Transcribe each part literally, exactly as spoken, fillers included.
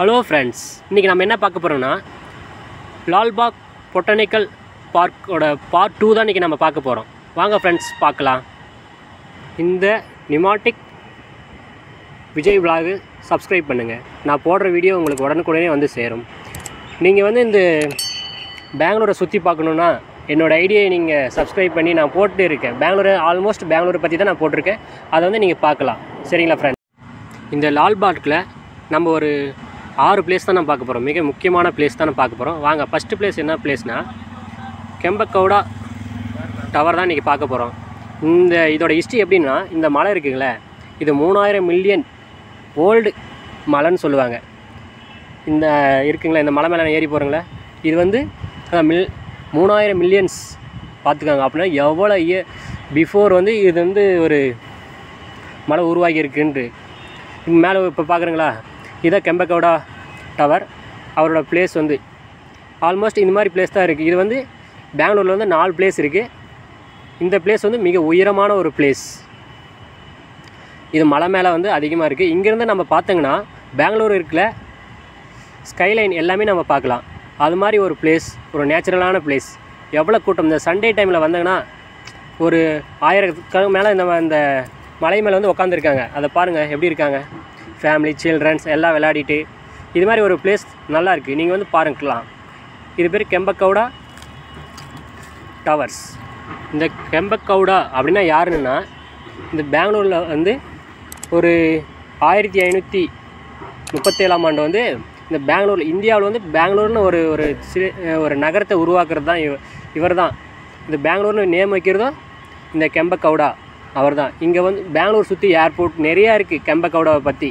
Hello friends, இன்றைக்கி நம்ம என்ன பார்க்க போகிறோம்னா லால்பாக் பொட்டானிக்கல் பார்க்கோட பார்ட் டூ தான் இன்றைக்கி நம்ம பார்க்க போகிறோம். வாங்க ஃப்ரெண்ட்ஸ் பார்க்கலாம். இந்த நிமாட்டிக் விஜய் விலாகு சப்ஸ்கிரைப் பண்ணுங்கள், நான் போடுற வீடியோ உங்களுக்கு உடனுக்குடனே வந்து சேரும். நீங்கள் வந்து இந்த பெங்களூரை சுற்றி பார்க்கணுன்னா என்னோடய ஐடியாவை நீங்கள் சப்ஸ்கிரைப் பண்ணி நான் போட்டு இருக்கேன். பெங்களூரை ஆல்மோஸ்ட் பெங்களூரை பற்றி தான் நான் போட்டிருக்கேன், அதை வந்து நீங்கள் பார்க்கலாம். சரிங்களா ஃப்ரெண்ட்ஸ், இந்த லால்பாக்கில் நம்ம ஒரு ஆறு பிளேஸ் தான் நான் பார்க்க போகிறோம். மிக முக்கியமான பிளேஸ் தான் நான் பார்க்க போகிறோம். வாங்க, ஃபஸ்ட்டு பிளேஸ் என்ன பிளேஸ்னால் கெம்பே கவுடா டவர் தான் இன்றைக்கி பார்க்க போகிறோம். இந்த இதோட ஹிஸ்ட்ரி எப்படின்னா, இந்த மலை இருக்குங்களே, இது மூணாயிரம் மில்லியன் ஓல்டு மலைன்னு சொல்லுவாங்க. இந்த இருக்குங்களே, இந்த மலை மேலே ஏறி போகிறங்களே, இது வந்து மில் மூணாயிரம் மில்லியன்ஸ் பார்த்துக்காங்க. அப்படின்னா எவ்வளோ இய பிஃபோர் வந்து இது வந்து ஒரு மலை உருவாகி இருக்குன்ட்டு மேலே இப்போ பார்க்குறீங்களா, இதான் கெம்பே கவுடா டவர். அவரோட பிளேஸ் வந்து ஆல்மோஸ்ட் இந்த மாதிரி பிளேஸ் தான் இருக்குது. இது வந்து பெங்களூரில் வந்து நாலு பிளேஸ் இருக்குது. இந்த பிளேஸ் வந்து மிக உயரமான ஒரு பிளேஸ். இது மலை மேலே வந்து அதிகமாக இருக்குது. இங்கேருந்து நம்ம பார்த்தோங்கன்னா பெங்களூர் இருக்கிற ஸ்கைலைன் எல்லாமே நம்ம பார்க்கலாம். அது மாதிரி ஒரு பிளேஸ், ஒரு நேச்சுரலான பிளேஸ். எவ்வளோ கூட்டம் இந்த சண்டே டைமில் வந்தாங்கன்னா ஒரு ஆயிரத்துக்கு மேலே நம்ம இந்த மலை மேலே வந்து உட்காந்துருக்காங்க. அதை பாருங்கள் எப்படி இருக்காங்க, ஃபேமிலி சில்ட்ரன்ஸ் எல்லாம் விளையாடிட்டு. இது மாதிரி ஒரு பிளேஸ் நல்லாயிருக்கு, நீங்கள் வந்து பாருங்கலாம். இது பேர் கெம்பே கவுடா டவர்ஸ். இந்த கெம்பே கவுடா அப்படின்னா யாருன்னா, இந்த பெங்களூரில் வந்து ஒரு ஆயிரத்தி ஐநூற்றி முப்பத்தேழாம் ஆண்டு வந்து இந்த பெங்களூரில் இந்தியாவில் வந்து பெங்களூர்னு ஒரு ஒரு சிறு ஒரு நகரத்தை உருவாக்குறது தான் இவர் தான். இந்த பெங்களூர்னு நேம் வைக்கிறதும் இந்த கெம்பே கவுடா அவர் தான். இங்கே வந்து பெங்களூர் சுற்றி ஏர்போர்ட் நிறையா இருக்குது. கெம்பே கவுடாவை பற்றி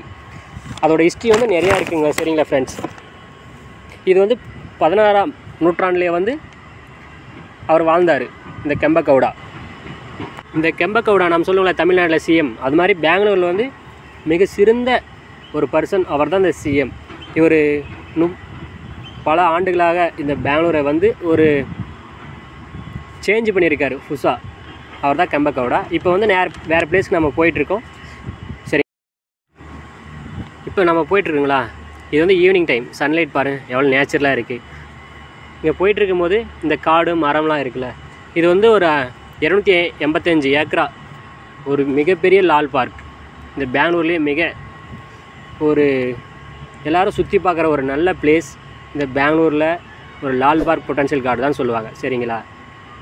அதோடய ஹிஸ்ட்ரி வந்து நிறையா இருக்குங்க. சரிங்களா ஃப்ரெண்ட்ஸ், இது வந்து பதினாறாம் நூற்றாண்டுலேயே வந்து அவர் வாழ்ந்தார் இந்த கெம்பே கவுடா. இந்த கெம்பே கவுடா நம்ம சொல்லுவோங்களா தமிழ்நாட்டில் சிஎம், அது மாதிரி பெங்களூரில் வந்து மிக சிறந்த ஒரு பர்சன் அவர் தான் இந்த சிஎம். இவர் நு பல ஆண்டுகளாக இந்த பெங்களூரை வந்து ஒரு சேஞ்ச் பண்ணியிருக்கார் புதுசா. அவர் தான் கெம்பே கவுடா. இப்போ வந்து நேர் வேறு பிளேஸ்க்கு நம்ம போயிட்டுருக்கோம். சரி, இப்போ நம்ம போயிட்டுருக்குங்களா, இது வந்து ஈவினிங் டைம். சன்லைட் பாருங்கள் எவ்வளோ நேச்சுரலாக இருக்குது. இங்கே போயிட்டுருக்கும் போது இந்த காடு மரம்லாம் இருக்குல்ல, இது வந்து ஒரு இரநூத்தி எண்பத்தஞ்சு ஏக்கரா ஒரு மிகப்பெரிய லால் பார்க். இந்த பெங்களூர்லேயே மிக ஒரு எல்லோரும் சுற்றி பார்க்குற ஒரு நல்ல பிளேஸ் இந்த பெங்களூரில் ஒரு லால் பார்க் பொட்டன்ஷியல் கார்டு தான் சொல்லுவாங்க. சரிங்களா,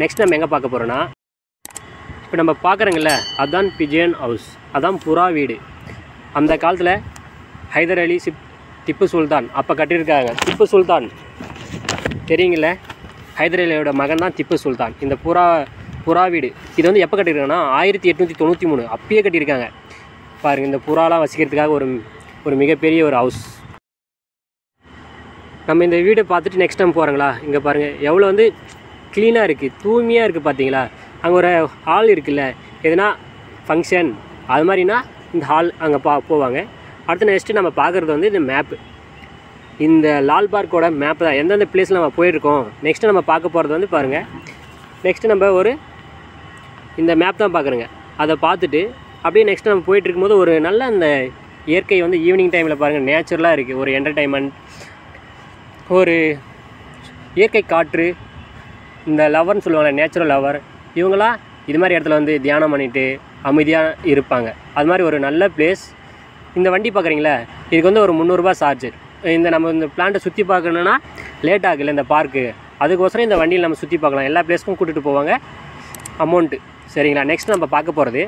நெக்ஸ்ட் நம்ம எங்கே பார்க்க போகிறோன்னா, இப்போ நம்ம பார்க்குறோங்கள அதான் பிஜியன் ஹவுஸ், அதான் புறா வீடு. அந்த காலத்தில் ஹைதர் அலி சிப் திப்பு சுல்தான் அப்போ கட்டியிருக்காங்க. திப்பு சுல்தான் தெரியுங்கள, ஹைதர் அலியோட மகன் தான் திப்பு சுல்தான். இந்த புறா புறா வீடு இது வந்து எப்போ கட்டியிருக்காங்கன்னா ஆயிரத்தி எட்நூற்றி தொண்ணூற்றி மூணு அப்பயே கட்டியிருக்காங்க. பாருங்கள், இந்த புறாலாம் வசிக்கிறதுக்காக ஒரு ஒரு மிகப்பெரிய ஒரு ஹவுஸ். நம்ம இந்த வீடை பார்த்துட்டு நெக்ஸ்ட் டைம் போகிறோங்களா, இங்கே பாருங்கள் எவ்வளோ வந்து க்ளீனாக இருக்குது, தூய்மையாக இருக்குது. பார்த்தீங்களா, அங்கே ஒரு ஹால் இருக்குல்ல, எதுனா ஃபங்க்ஷன் அது மாதிரினா இந்த ஹால் அங்கே பா போவாங்க. அடுத்த நெக்ஸ்ட்டு நம்ம பார்க்குறது வந்து இந்த மேப்பு, இந்த லால் பார்க்கோட மேப்பு தான், எந்தெந்த பிளேஸில் நம்ம போயிருக்கோம். நெக்ஸ்ட்டு நம்ம பார்க்க போகிறது வந்து பாருங்கள், நெக்ஸ்ட்டு நம்ம ஒரு இந்த மேப் தான் பார்க்குறோங்க. அதை பார்த்துட்டு அப்படியே நெக்ஸ்ட்டு நம்ம போயிட்டுருக்கும்போது ஒரு நல்ல அந்த இயற்கை வந்து ஈவினிங் டைமில் பாருங்கள் நேச்சுரலாக இருக்குது. ஒரு என்டர்டைன்மெண்ட், ஒரு இயற்கை காற்று. இந்த லவர்னு சொல்லுவாங்க, நேச்சுரல் லவர், இவங்களாம் இது மாதிரி இடத்துல வந்து தியானம் பண்ணிவிட்டு அமைதியாக இருப்பாங்க. அது மாதிரி ஒரு நல்ல பிளேஸ். இந்த வண்டி பார்க்குறீங்களா, இதுக்கு வந்து ஒரு முந்நூறுரூபா சார்ஜர். இந்த நம்ம இந்த பிளான்ட்டை சுற்றி பார்க்கணுன்னா லேட் ஆகலை இந்த பார்க்கு, அதுக்கோசரம் இந்த வண்டியில் நம்ம சுற்றி பார்க்கலாம். எல்லா பிளேஸ்க்கும் கூட்டிகிட்டு போவாங்க, அமௌண்ட்டு. சரிங்களா, நெக்ஸ்ட் நம்ம பார்க்க போகிறது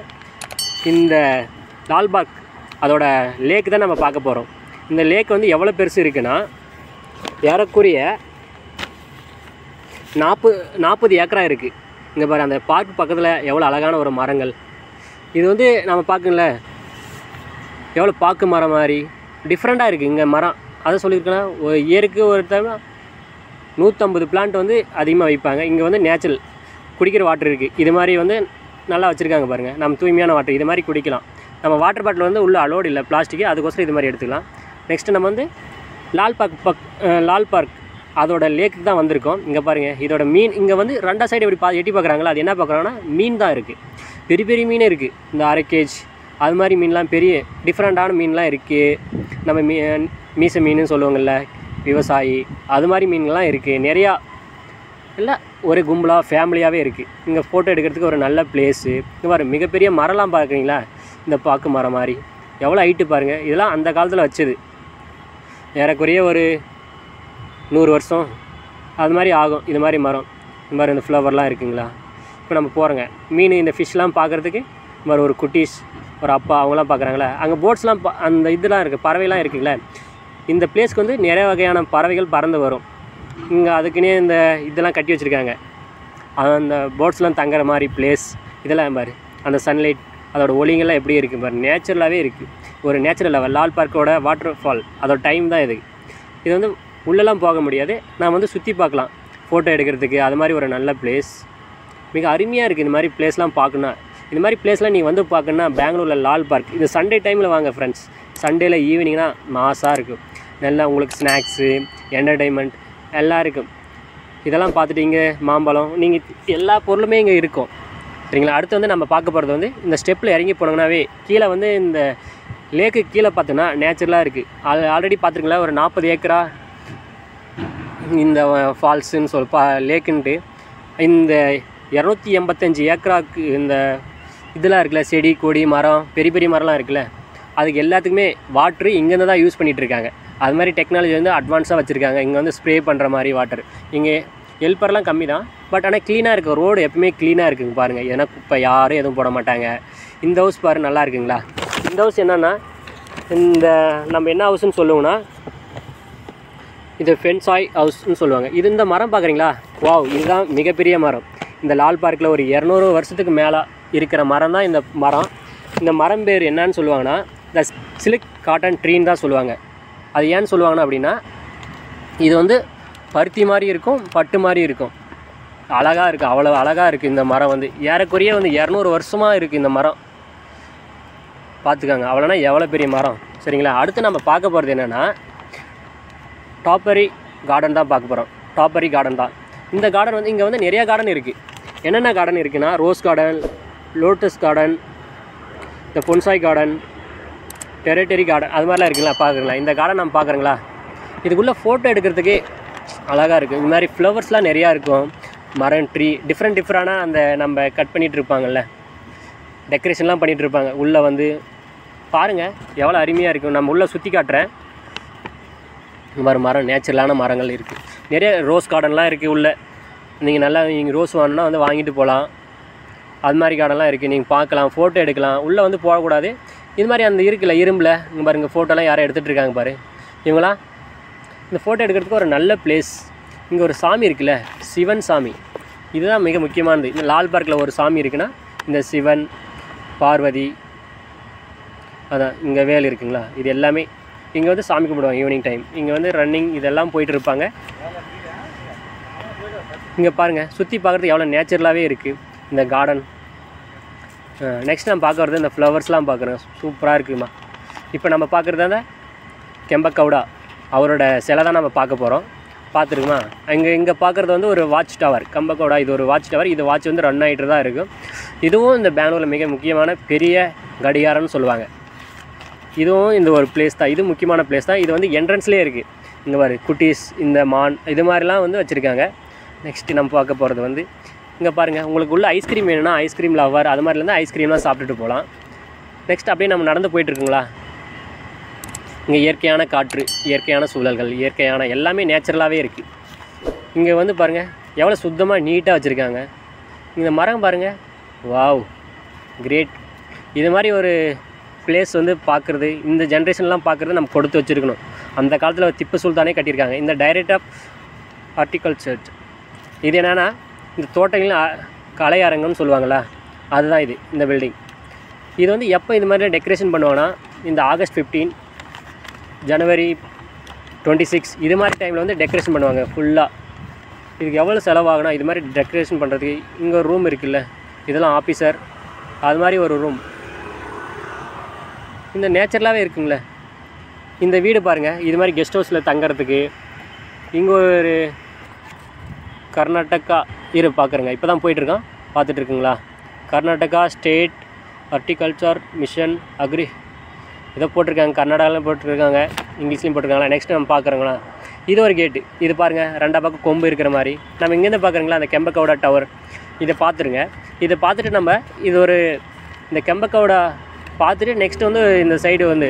இந்த லால்பாக் அதோட லேக் தான் நம்ம பார்க்க போகிறோம். இந்த லேக் வந்து எவ்வளோ பெருசு இருக்குன்னா ஏறக்குரிய நாற்பது நாற்பது ஏக்கரா இருக்குது. இங்கே பாரு, அந்த பார்க் பக்கத்தில் எவ்வளோ அழகான ஒரு மரங்கள். இது வந்து நம்ம பார்க்கல எவ்வளோ பாக்கு மரம் மாதிரி டிஃப்ரெண்ட்டாக இருக்குது இங்கே மரம். அதை சொல்லியிருக்கேன்னா ஒரு இயருக்கு ஒரு டைம் நூற்றம்பது பிளான்ட் வந்து அதிகமாக வைப்பாங்க. இங்கே வந்து நேச்சுரல் குடிக்கிற வாட்டர் இருக்குது. இது மாதிரி வந்து நல்லா வச்சுருக்காங்க பாருங்கள், நம்ம தூய்மையான வாட்டர் இது மாதிரி குடிக்கலாம். நம்ம வாட்டர் பாட்டில் வந்து உள்ளே அலோடு இல்லை பிளாஸ்டிக்கு, அதுக்கோசரம் இது மாதிரி எடுத்துக்கலாம். நெக்ஸ்ட்டு நம்ம வந்து லால் பார்க் பக் லால் பார்க் அதோட லேக்கு தான் வந்திருக்கோம். இங்கே பாருங்கள், இதோட மீன் இங்கே வந்து ரெண்டா சைடு இப்படி பா எட்டி பார்க்குறாங்களா, அது என்ன பார்க்குறாங்கன்னா மீன் தான் இருக்குது. பெரிய பெரிய மீன் இருக்குது, இந்த அரை கேஜ் அது மாதிரி மீன்லாம், பெரிய டிஃப்ரெண்ட்டான மீன்லாம் இருக்குது. நம்ம மீ மீச மீன் சொல்லுவாங்கள்ல விவசாயி, அது மாதிரி மீன்கள்லாம் இருக்குது நிறையா. இல்லை ஒரு கும்பலாக ஃபேமிலியாகவே இருக்குது. இங்கே ஃபோட்டோ எடுக்கிறதுக்கு ஒரு நல்ல பிளேஸு. இந்த மாதிரி மிகப்பெரிய மரம்லாம் பார்க்குறீங்களா, இந்த பாக்கு மரம் மாதிரி எவ்வளோ ஹைட்டு பாருங்கள். இதெல்லாம் அந்த காலத்தில் வச்சது, ஏறக்குறைய ஒரு நூறு வருஷம் அது மாதிரி ஆகும். இது மாதிரி மரம், இந்த மாதிரி இந்த ஃப்ளவர்லாம் இருக்குங்களா. இப்போ நம்ம போகிறோங்க மீன் இந்த ஃபிஷ்லாம் பார்க்குறதுக்கு. இந்த மாதிரி ஒரு குட்டீஸ், ஒரு அப்பா, அவங்களாம் பார்க்குறாங்களே. அங்கே போட்ஸ்லாம் அந்த இதெல்லாம் இருக்குது, பறவைலாம் இருக்குங்களே. இந்த பிளேஸ்க்கு வந்து நிறைய வகையான பறவைகள் பறந்து வரும். இங்கே அதுக்குன்னே இந்த இதெல்லாம் கட்டி வச்சுருக்காங்க, அந்த போட்ஸ்லாம் தங்குற மாதிரி பிளேஸ். இதெல்லாம் பாரு, அந்த சன்லைட் அதோட ஒளிங்கெல்லாம் எப்படி இருக்குது பாரு, நேச்சுரலாகவே இருக்குது. ஒரு நேச்சுரல் லெவல் லால் பார்க்கோட வாட்டர் ஃபால் அதோட டைம் தான் இது. இது வந்து உள்ளெல்லாம் போக முடியாது, நாம் வந்து சுற்றி பார்க்கலாம் ஃபோட்டோ எடுக்கிறதுக்கு. அது மாதிரி ஒரு நல்ல பிளேஸ், மிக அருமையாக இருக்குது. இந்த மாதிரி பிளேஸ்லாம் பார்க்கணுன்னா, இந்த மாதிரி பிளேஸ்லாம் நீங்கள் வந்து பார்க்கணுன்னா பெங்களூரில் லால் பார்க். இது சண்டே டைமில் வாங்க ஃப்ரெண்ட்ஸ், சண்டேயில் ஈவினிங்னா மாசாக இருக்கும். நல்லா உங்களுக்கு ஸ்நாக்ஸு, என்டர்டைன்மெண்ட் எல்லாம் இருக்கும். இதெல்லாம் பார்த்துட்டு இங்கே மாம்பழம், நீங்கள் எல்லா பொருளுமே இங்கே இருக்கும் சரிங்களா. அடுத்து வந்து நம்ம பார்க்க போகிறது வந்து இந்த ஸ்டெப்பில் இறங்கி போனோங்கன்னாவே கீழே வந்து இந்த லேக்கு கீழே பார்த்தோன்னா நேச்சுரலாக இருக்குது. ஆல் ஆல்ரெடி பார்த்துருங்களா, ஒரு நாற்பது ஏக்கரா இந்த ஃபால்ஸுன்னு சொல் பா லேக்குன்ட்டு. இந்த இரநூத்தி எண்பத்தஞ்சு ஏக்கராக்கு இந்த இதெல்லாம் இருக்குல்ல, செடி கொடி மரம், பெரிய பெரிய மரம்லாம் இருக்குல்ல, அதுக்கு எல்லாத்துக்குமே வாட்ரு இங்கேருந்து தான் யூஸ் பண்ணிகிட்ருக்காங்க. அது மாதிரி டெக்னாலஜி வந்து அட்வான்ஸாக வச்சுருக்காங்க. இங்கே வந்து ஸ்ப்ரே பண்ணுற மாதிரி வாட்டர். இங்கே ஹெல்ப்பர்லாம் கம்மி தான், பட் ஆனால் க்ளீனாக இருக்குது. ரோடு எப்பவுமே க்ளீனாக இருக்குங்க பாருங்கள், ஏன்னா இப்போ யாரும் எதுவும் போட மாட்டாங்க. இந்த ஹவுஸ் பாரு, நல்லா இருக்குங்களா. இந்த ஹவுஸ் என்னென்னா, இந்த நம்ம என்ன ஹவுஸ்ன்னு சொல்லுவோம்னா, இது ஃபென்சாய் ஹவுஸ்ன்னு சொல்லுவாங்க. இது இந்த மரம் பார்க்குறீங்களா, வாவ், இதுதான் மிகப்பெரிய மரம். இந்த லால் பார்க்கில் ஒரு இரநூறு வருஷத்துக்கு மேலே இருக்கிற மரம் தான் இந்த மரம். இந்த மரம் பேர் என்னன்னு சொல்லுவாங்கன்னா, இந்த சில்க் காட்டன் ட்ரீன்னு தான் சொல்லுவாங்க. அது ஏன்னு சொல்லுவாங்கன்னா அப்படின்னா, இது வந்து பருத்தி மாதிரி இருக்கும், பட்டு மாதிரி இருக்கும், அழகாக இருக்குது. அவ்வளோ அழகாக இருக்குது இந்த மரம் வந்து. ஏறக்குறைய வந்து இரநூறு வருஷமாக இருக்குது இந்த மரம், பார்த்துக்காங்க. அவ்வளோனா எவ்வளோ பெரிய மரம் சரிங்களா. அடுத்து நம்ம பார்க்க போகிறது என்னென்னா, டாப்பரி கார்டன் தான் பார்க்க போகிறோம். டாப்பரி கார்டன் தான் இந்த கார்டன் வந்து. இங்கே வந்து நிறையா கார்டன் இருக்குது. என்னென்ன கார்டன் இருக்குன்னா, ரோஸ் கார்டன், லோட்டஸ் கார்டன், இந்த பொன்சாய் கார்டன், டெரிட்டரி கார்டன், அது மாதிரிலாம் இருக்குங்களா பார்க்குறீங்களா. இந்த கார்டன் நம்ம பார்க்குறீங்களா, இதுக்குள்ளே ஃபோட்டோ எடுக்கிறதுக்கே அழகாக இருக்குது. இந்த மாதிரி ஃப்ளவர்ஸ்லாம் நிறையா இருக்கும், மரம், ட்ரீ, டிஃப்ரெண்ட் டிஃப்ரெண்டாக அந்த நம்ம கட் பண்ணிகிட்டு இருப்பாங்கள்ல, டெக்கரேஷன்லாம் பண்ணிகிட்டு இருப்பாங்க. உள்ளே வந்து பாருங்கள் எவ்வளோ அருமையாக இருக்கும். நம்ம உள்ளே சுற்றி காட்டுறேன். இந்த மாதிரி மரம், நேச்சுரலான மரங்கள் இருக்குது. நிறைய ரோஸ் கார்டன்லாம் இருக்குது உள்ளே. நீங்கள் நல்லா நீங்கள் ரோஸ் வாங்கினா வந்து வாங்கிட்டு போகலாம். அது மாதிரி கார்டன்லாம் இருக்குது, நீங்கள் பார்க்கலாம், ஃபோட்டோ எடுக்கலாம். உள்ளே வந்து போகக்கூடாது. இது மாதிரி அந்த இருக்குல்ல இரும்பில் இங்கே பாருங்கள் ஃபோட்டோலாம் யாரும் எடுத்துகிட்டு இருக்காங்க பாரு இவங்களாம். இந்த ஃபோட்டோ எடுக்கிறதுக்கு ஒரு நல்ல பிளேஸ். இங்கே ஒரு சாமி இருக்குல்ல, சிவன் சாமி, இதுதான் மிக முக்கியமானது. இந்த லால் பார்க்கில் ஒரு சாமி இருக்குன்னா இந்த சிவன், பார்வதி, அதான் இங்கே வேல் இருக்குங்களா. இது எல்லாமே இங்கே வந்து சாமி கும்பிடுவாங்க ஈவினிங் டைம். இங்கே வந்து ரன்னிங் இதெல்லாம் போயிட்டுருப்பாங்க. இங்கே பாருங்கள், சுற்றி பார்க்குறது எவ்வளோ நேச்சுரலாகவே இருக்குது இந்த கார்டன். நெக்ஸ்ட் நம்ம பார்க்குறது இந்த ஃப்ளவர்ஸ்லாம் பார்க்குறோம், சூப்பராக இருக்குமா. இப்போ நம்ம பார்க்குறது அந்த கெம்பே கவுடா அவரோட சிலை தான் நம்ம பார்க்க போகிறோம், பார்த்துருக்குமா. இங்கே இங்கே பார்க்குறது வந்து ஒரு வாட்ச் டவர், கெம்பே கவுடா இது ஒரு வாட்ச் டவர். இது வாட்ச் வந்து ரன் ஆகிட்டு தான் இருக்கும். இதுவும் இந்த பெங்களூரில் மிக முக்கியமான பெரிய கடிகாரம்னு சொல்லுவாங்க. இதுவும் இந்த ஒரு பிளேஸ் தான், இது முக்கியமான பிளேஸ் தான். இது வந்து என்ட்ரன்ஸ்லேயே இருக்குது. இங்கே பாரு குட்டீஸ், இந்த மான், இது மாதிரிலாம் வந்து வச்சுருக்காங்க. நெக்ஸ்ட்டு நம்ம பார்க்க போகிறது வந்து இங்கே பாருங்கள், உங்களுக்கு உள்ள ஐஸ்கிரீம் வேணும்னா ஐஸ்கிரீம் லவ்வர் அது மாதிரிலேருந்து ஐஸ்கிரீம்லாம் சாப்பிட்டுட்டு போகலாம். நெக்ஸ்ட் அப்படியே நம்ம நடந்து போயிட்டுருக்குங்களா. இங்கே இயற்கையான காற்று, இயற்கையான சூழல்கள், இயற்கையான எல்லாமே நேச்சுரலாகவே இருக்குது. இங்கே வந்து பாருங்கள் எவ்வளோ சுத்தமாக நீட்டாக வச்சுருக்காங்க. இந்த மரம் பாருங்கள், வாவ் கிரேட். இது மாதிரி ஒரு பிளேஸ் வந்து பார்க்குறது, இந்த ஜென்ரேஷன்லாம் பார்க்குறது நம்ம கொடுத்து வச்சுருக்கணும். அந்த காலத்தில் திப்பு சுல்தானே கட்டியிருக்காங்க. இந்த டைரக்ட் ஆஃப் ஹார்டிகல்ச்சர், இது என்னென்னா இந்த தோட்டங்களில் கலை அரங்கம்னு சொல்லுவாங்களா, அதுதான் இது இந்த பில்டிங். இது வந்து எப்போ இது மாதிரி டெக்கரேஷன் பண்ணுவாங்கன்னா, இந்த ஆகஸ்ட் ஃபிஃப்டீன், ஜனவரி டுவெண்ட்டி சிக்ஸ் இது மாதிரி டைமில் வந்து டெக்கரேஷன் பண்ணுவாங்க ஃபுல்லாக. இதுக்கு எவ்வளோ செலவாகுனா இது மாதிரி டெக்கரேஷன் பண்ணுறதுக்கு. இங்கே ஒரு ரூம் இருக்குல்ல, இதெல்லாம் ஆஃபீஸர், அது மாதிரி ஒரு ரூம். இந்த நேச்சுரலாகவே இருக்குங்களே. இந்த வீடு பாருங்கள், இது மாதிரி கெஸ்ட் ஹவுஸில் தங்கிறதுக்கு. இங்கே ஒரு கர்நாடகா இரு பார்க்குறேங்க, இப்போ தான் போயிட்டுருக்கான் பார்த்துட்ருக்குங்களா. Karnataka state horticulture mission agri இதை போட்டிருக்காங்க, கர்நாடகாவிலும் போட்டிருக்காங்க, இங்கிலீஷ்லையும் போட்டிருக்காங்களா. நெக்ஸ்ட் நம்ம பார்க்குறோங்களா, இது ஒரு கேட்டு. இது பாருங்கள், ரெண்டா பக்கம் கொம்பு இருக்கிற மாதிரி. நம்ம இங்கேருந்து பார்க்குறீங்களா அந்த கெம்பே கவுடா டவர், இதை பார்த்துருங்க. இதை பார்த்துட்டு நம்ம இது ஒரு இந்த கெம்பே கவுடா பார்த்துட்டு நெக்ஸ்ட்டு வந்து இந்த சைடு வந்து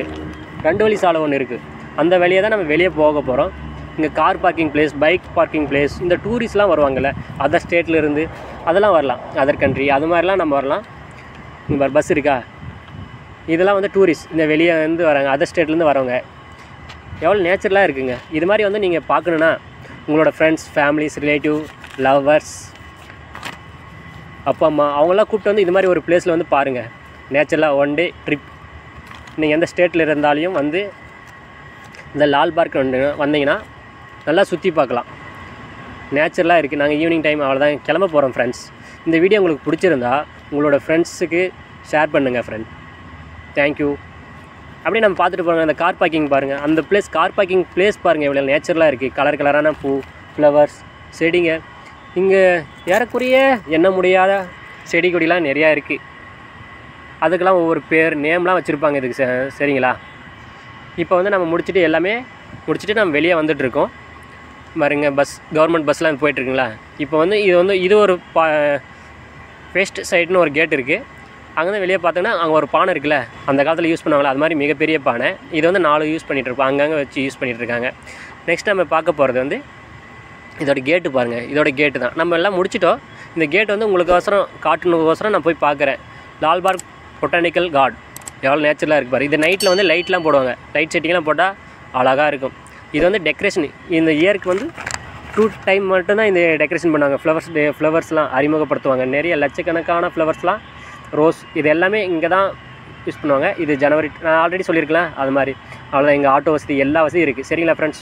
ரெண்டு வழி சாலை ஒன்று இருக்குது. அந்த வழியாக தான் நம்ம வெளியே போக போகிறோம். இங்கே car parking place, bike parking place, இந்த டூரிஸ்ட்லாம் வருவாங்கள்ல அதர் ஸ்டேட்லேருந்து, அதெல்லாம் வரலாம், அதர் கண்ட்ரி அது மாதிரிலாம் நம்ம வரலாம். இங்கே பஸ் இருக்கா, இதெல்லாம் வந்து டூரிஸ்ட், இந்த வெளியே வந்து வராங்க, அதர் ஸ்டேட்லேருந்து வரவங்க. எவ்வளோ நேச்சுரலாக இருக்குங்க. இது மாதிரி வந்து நீங்கள் பார்க்கணுன்னா உங்களோட ஃப்ரெண்ட்ஸ், ஃபேமிலிஸ், ரிலேட்டிவ், லவ்வர்ஸ், அப்பா அம்மா, அவங்களாம் கூப்பிட்டு வந்து இது மாதிரி ஒரு பிளேஸில் வந்து பாருங்கள். நேச்சுரலாக ஒன் டே ட்ரிப். நீங்கள் எந்த ஸ்டேட்டில் இருந்தாலையும் வந்து இந்த லால்பார்க் வந்து வந்தீங்கன்னா நல்லா சுற்றி பார்க்கலாம். நேச்சுரலாக இருக்குது. நாங்கள் ஈவினிங் டைம் அவ்வளோதான் கிளம்ப போகிறோம் ஃப்ரெண்ட்ஸ். இந்த வீடியோ உங்களுக்கு பிடிச்சிருந்தா உங்களோட ஃப்ரெண்ட்ஸுக்கு ஷேர் பண்ணுங்கள் ஃப்ரெண்ட். தேங்க்யூ. அப்படியே நம்ம பார்த்துட்டு போகிறோங்க அந்த கார் பார்க்கிங் பாருங்கள். அந்த பிளேஸ், கார் பார்க்கிங் பிளேஸ் பாருங்கள், எவ்வளோ நேச்சுரலாக இருக்குது. கலர் கலரான பூ, ஃப்ளவர்ஸ், செடிங்க. இங்கே ஏறக்குறைய எண்ண முடியாத செடி கொடிலாம் நிறையா இருக்குது. அதுக்கெல்லாம் ஒவ்வொரு பேர், நேம்லாம் வச்சுருப்பாங்க இதுக்கு. சரிங்களா, இப்போ வந்து நம்ம முடிச்சுட்டு எல்லாமே முடிச்சுட்டு நம்ம வெளியே வந்துட்டுருக்கோம். பாருங்க, பஸ், கவர்மெண்ட் பஸ்லாம் போயிட்டுருக்குங்களா. இப்போ வந்து இது வந்து இது ஒரு பா வெஸ்ட் சைடுன்னு ஒரு கேட் இருக்குது. அங்கேருந்து வெளியே பார்த்தோன்னா அங்கே ஒரு பானை இருக்குல்ல, அந்த காலத்தில் யூஸ் பண்ணுவாங்களா அது மாதிரி மிகப்பெரிய பானை. இது வந்து நாலு யூஸ் பண்ணிகிட்ருப்போம், அங்கங்கே வச்சு யூஸ் பண்ணிகிட்ருக்காங்க. நெக்ஸ்ட் நம்ம பார்க்க போகிறது வந்து இதோட கேட்டு பாருங்கள். இதோட கேட்டு தான் நம்ம எல்லாம் முடிச்சிட்டோம். இந்த கேட் வந்து உங்களுக்கு அவசரம் காட்டுனதுக்கோசரம் நான் போய் பார்க்குறேன். லால்பாக் பொட்டானிக்கல் கார்டன் எவ்வளோ நேச்சுரலாக இருக்குது பாரு. இது நைட்டில் வந்து லைட்லாம் போடுவாங்க, லைட் செட்டிங்லாம் போட்டால் அழகாக இருக்கும். இது வந்து டெக்கரேஷன், இந்த இயருக்கு வந்து டூ டைம் மட்டும்தான் இந்த டெக்கரேஷன் பண்ணுவாங்க. ஃப்ளவர்ஸ் டே ஃப்ளவர்ஸ்லாம் அறிமுகப்படுத்துவாங்க, நிறைய லட்சக்கணக்கான ஃப்ளவர்ஸ்லாம், ரோஸ், இது எல்லாமே இங்கே தான் யூஸ் பண்ணுவாங்க. இது ஜனவரி, நான் ஆல்ரெடி சொல்லியிருக்கலாம் அது மாதிரி. அவ்வளோதான், எங்கள் ஆட்டோ வசதி எல்லா வசதியும் இருக்குது. சரிங்களா ஃப்ரெண்ட்ஸ்.